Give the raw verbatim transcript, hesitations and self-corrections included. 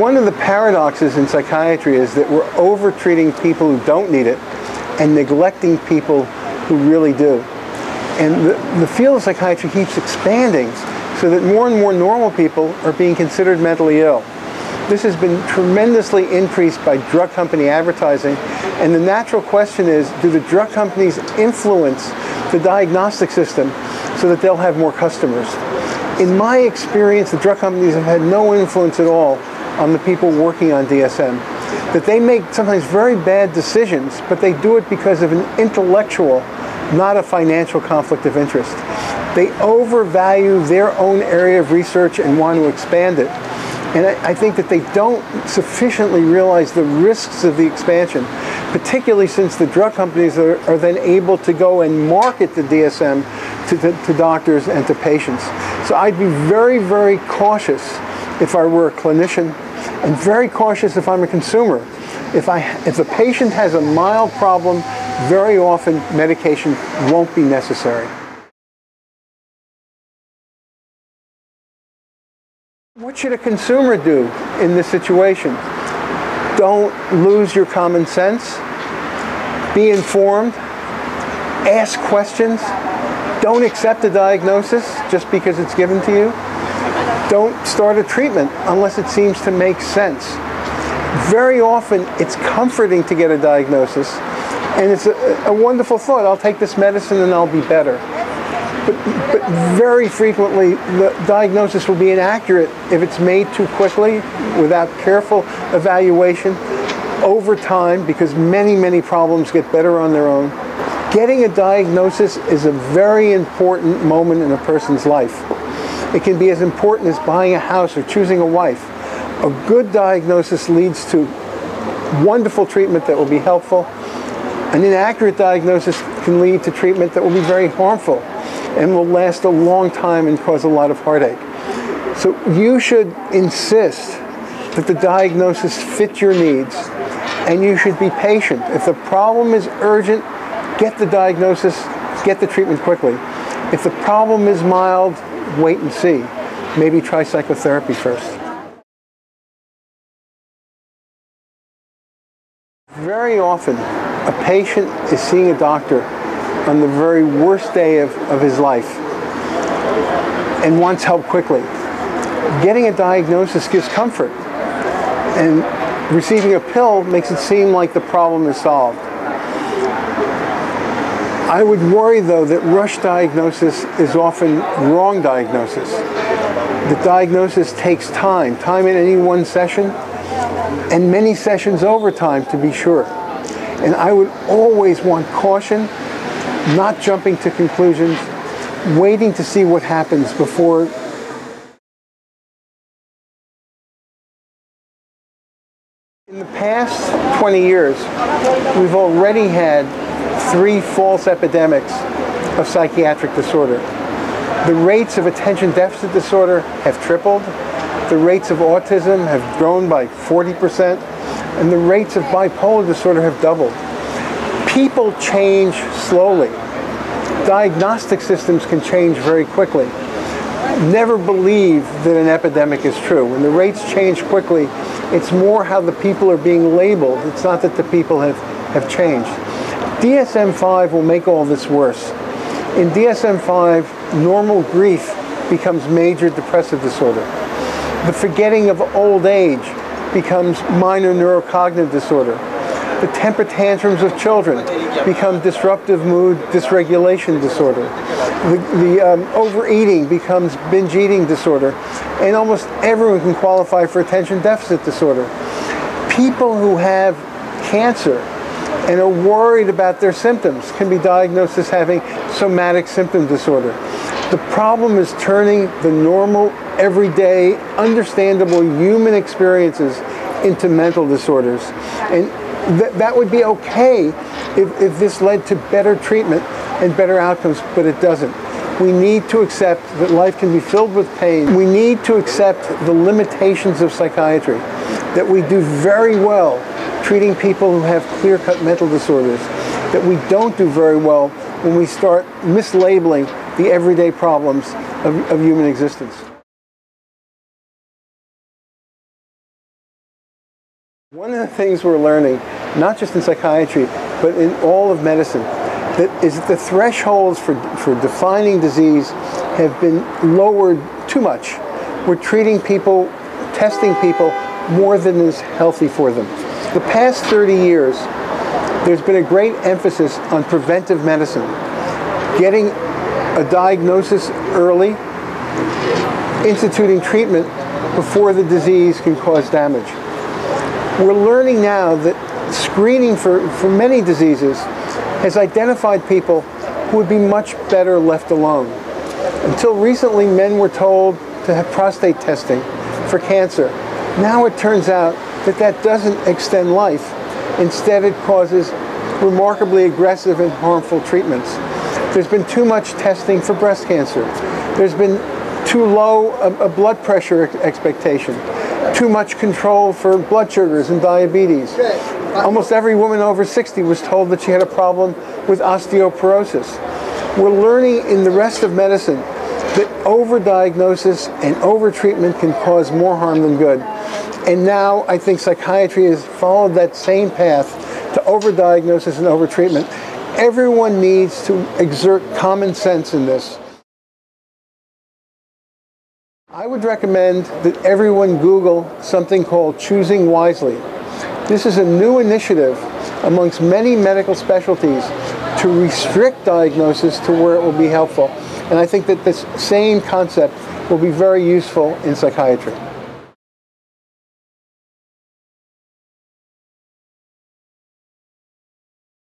one of the paradoxes in psychiatry is that we're over-treating people who don't need it and neglecting people who really do. And the, the field of psychiatry keeps expanding so that more and more normal people are being considered mentally ill. This has been tremendously increased by drug company advertising, and the natural question is, do the drug companies influence the diagnostic system so that they'll have more customers? In my experience, the drug companies have had no influence at all on the people working on D S M. That they make sometimes very bad decisions, but they do it because of an intellectual, not a financial conflict of interest. They overvalue their own area of research and want to expand it. And I, I think that they don't sufficiently realize the risks of the expansion, particularly since the drug companies are, are then able to go and market the D S M to, to, to doctors and to patients. So I'd be very, very cautious if I were a clinician, and very cautious if I'm a consumer. If, I, if a patient has a mild problem, very often medication won't be necessary. What should a consumer do in this situation? Don't lose your common sense. Be informed. Ask questions. Don't accept a diagnosis just because it's given to you. Don't start a treatment unless it seems to make sense. Very often, it's comforting to get a diagnosis, and it's a, a wonderful thought. I'll take this medicine and I'll be better. But, but very frequently, the diagnosis will be inaccurate if it's made too quickly, without careful evaluation, over time, because many, many problems get better on their own. Getting a diagnosis is a very important moment in a person's life. It can be as important as buying a house or choosing a wife. A good diagnosis leads to wonderful treatment that will be helpful. An inaccurate diagnosis can lead to treatment that will be very harmful and will last a long time and cause a lot of heartache. So you should insist that the diagnosis fit your needs, and you should be patient. If the problem is urgent, get the diagnosis, get the treatment quickly. If the problem is mild, wait and see. Maybe try psychotherapy first. Very often, a patient is seeing a doctor on the very worst day of, of his life and wants help quickly. Getting a diagnosis gives comfort, and receiving a pill makes it seem like the problem is solved. I would worry, though, that rush diagnosis is often wrong diagnosis. The diagnosis takes time, time in any one session, and many sessions over time, to be sure. And I would always want caution, not jumping to conclusions, waiting to see what happens before. In the past twenty years, we've already had three false epidemics of psychiatric disorder. The rates of attention deficit disorder have tripled, the rates of autism have grown by forty percent, and the rates of bipolar disorder have doubled. People change slowly. Diagnostic systems can change very quickly. Never believe that an epidemic is true. When the rates change quickly, it's more how the people are being labeled. It's not that the people have, have changed. D S M five will make all this worse. In D S M five, normal grief becomes major depressive disorder. The forgetting of old age becomes minor neurocognitive disorder. The temper tantrums of children become disruptive mood dysregulation disorder. The, the um, overeating becomes binge eating disorder. And almost everyone can qualify for attention deficit disorder. People who have cancer and are worried about their symptoms can be diagnosed as having somatic symptom disorder. The problem is turning the normal, everyday, understandable human experiences into mental disorders. And Th that would be okay if, if this led to better treatment and better outcomes, but it doesn't. We need to accept that life can be filled with pain. We need to accept the limitations of psychiatry, that we do very well treating people who have clear-cut mental disorders, that we don't do very well when we start mislabeling the everyday problems of, of human existence. One of the things we're learning, not just in psychiatry, but in all of medicine, that is that the thresholds for, for defining disease have been lowered too much. We're treating people, testing people, more than is healthy for them. The past thirty years, there's been a great emphasis on preventive medicine, getting a diagnosis early, instituting treatment before the disease can cause damage. We're learning now that screening for, for many diseases has identified people who would be much better left alone. Until recently, men were told to have prostate testing for cancer. Now it turns out that that doesn't extend life. Instead, it causes remarkably aggressive and harmful treatments. There's been too much testing for breast cancer. There's been too low a, a blood pressure expectation. Too much control for blood sugars and diabetes. Almost every woman over sixty was told that she had a problem with osteoporosis. We're learning in the rest of medicine that overdiagnosis and overtreatment can cause more harm than good. And now I think psychiatry has followed that same path to overdiagnosis and overtreatment. Everyone needs to exert common sense in this. I would recommend that everyone Google something called Choosing Wisely. This is a new initiative amongst many medical specialties to restrict diagnosis to where it will be helpful. And I think that this same concept will be very useful in psychiatry.